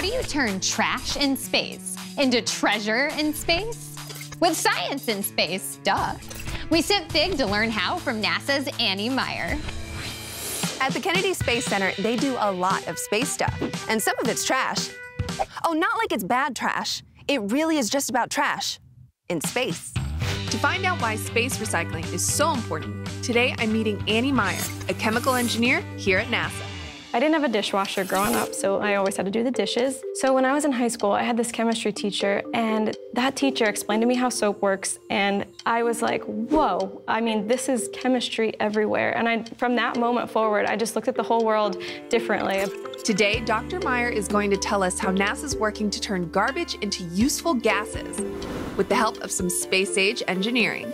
How do you turn trash in space into treasure in space? With science in space, duh. We sent Fig to learn how from NASA's Annie Meyer. At the Kennedy Space Center, they do a lot of space stuff, and some of it's trash. Oh, not like it's bad trash. It really is just about trash in space. To find out why space recycling is so important, today I'm meeting Annie Meyer, a chemical engineer here at NASA. I didn't have a dishwasher growing up, so I always had to do the dishes. So when I was in high school, I had this chemistry teacher, and that teacher explained to me how soap works, and I was like, whoa, I mean, this is chemistry everywhere. And from that moment forward, I just looked at the whole world differently. Today, Dr. Meyer is going to tell us how NASA's working to turn garbage into useful gases with the help of some space-age engineering.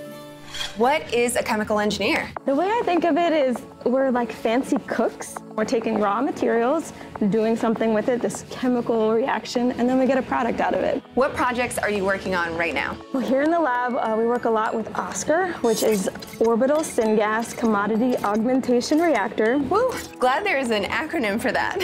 What is a chemical engineer? The way I think of it is we're like fancy cooks. We're taking raw materials, doing something with it, this chemical reaction, and then we get a product out of it. What projects are you working on right now? Well, here in the lab, we work a lot with OSCAR, which is Orbital Syngas Commodity Augmentation Reactor. Woo! Glad there is an acronym for that.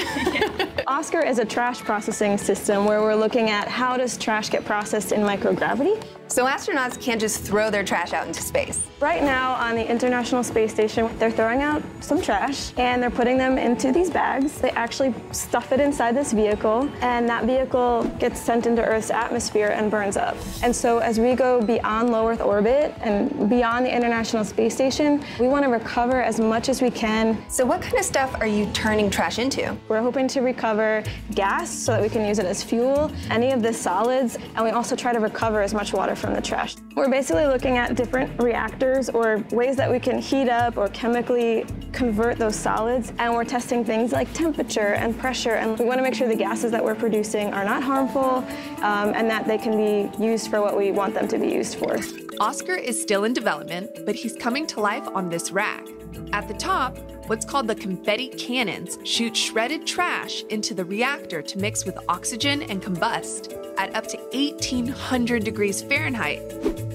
OSCAR is a trash processing system where we're looking at how does trash get processed in microgravity. So astronauts can't just throw their trash out into space. Right now on the International Space Station, they're throwing out some trash and they're putting them into these bags. They actually stuff it inside this vehicle, and that vehicle gets sent into Earth's atmosphere and burns up. And so as we go beyond low Earth orbit and beyond the International Space Station, we want to recover as much as we can. So what kind of stuff are you turning trash into? We're hoping to recover gas so that we can use it as fuel, any of the solids, and we also try to recover as much water from the trash. We're basically looking at different reactors or ways that we can heat up or chemically convert those solids, and we're testing things like temperature and pressure, and we want to make sure the gases that we're producing are not harmful and that they can be used for what we want them to be used for. OSCAR is still in development, but he's coming to life on this rack. At the top, what's called the confetti cannons shoot shredded trash into the reactor to mix with oxygen and combust at up to 1,800 degrees Fahrenheit.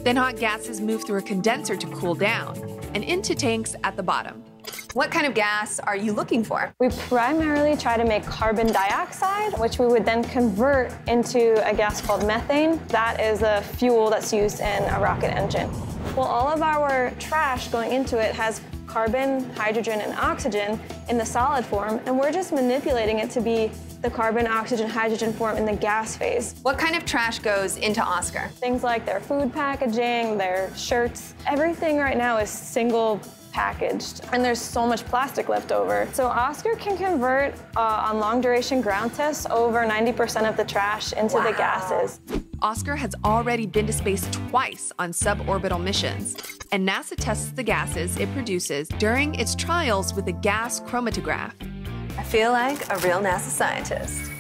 Then hot gases move through a condenser to cool down and into tanks at the bottom. What kind of gas are you looking for? We primarily try to make carbon dioxide, which we would then convert into a gas called methane. That is a fuel that's used in a rocket engine. Well, all of our trash going into it has carbon, hydrogen, and oxygen in the solid form, and we're just manipulating it to be the carbon, oxygen, hydrogen form in the gas phase. What kind of trash goes into OSCAR? Things like their food packaging, their shirts. Everything right now is single packaged, and there's so much plastic left over. So OSCAR can convert, on long-duration ground tests, over 90% of the trash into the gases. OSCAR has already been to space twice on suborbital missions, and NASA tests the gases it produces during its trials with a gas chromatograph. I feel like a real NASA scientist.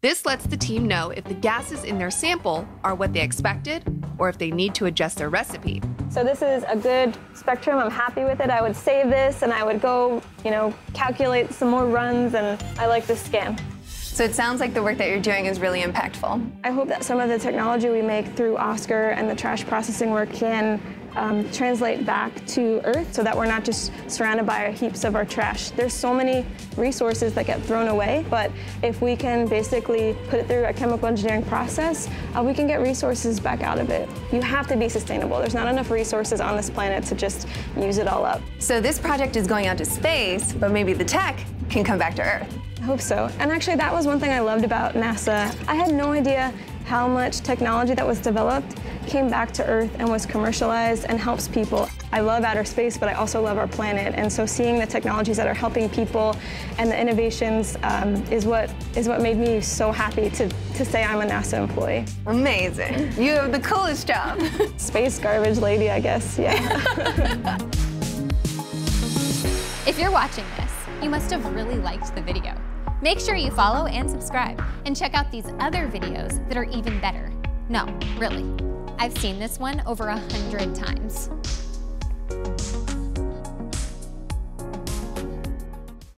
This lets the team know if the gases in their sample are what they expected or if they need to adjust their recipe. So this is a good spectrum. I'm happy with it. I would save this and I would go, you know, calculate some more runs, and I like this scan. So it sounds like the work that you're doing is really impactful. I hope that some of the technology we make through OSCAR and the trash processing work can translate back to Earth so that we're not just surrounded by heaps of our trash. There's so many resources that get thrown away, but if we can basically put it through a chemical engineering process, we can get resources back out of it. You have to be sustainable. There's not enough resources on this planet to just use it all up. So this project is going out to space, but maybe the tech can come back to Earth. I hope so. And actually, that was one thing I loved about NASA. I had no idea how much technology that was developed came back to Earth and was commercialized and helps people. I love outer space, but I also love our planet. And so seeing the technologies that are helping people and the innovations is what made me so happy to say I'm a NASA employee. Amazing. You have the coolest job. Space garbage lady, I guess, yeah. If you're watching this, you must have really liked the video. Make sure you follow and subscribe, and check out these other videos that are even better. No, really. I've seen this one over 100 times.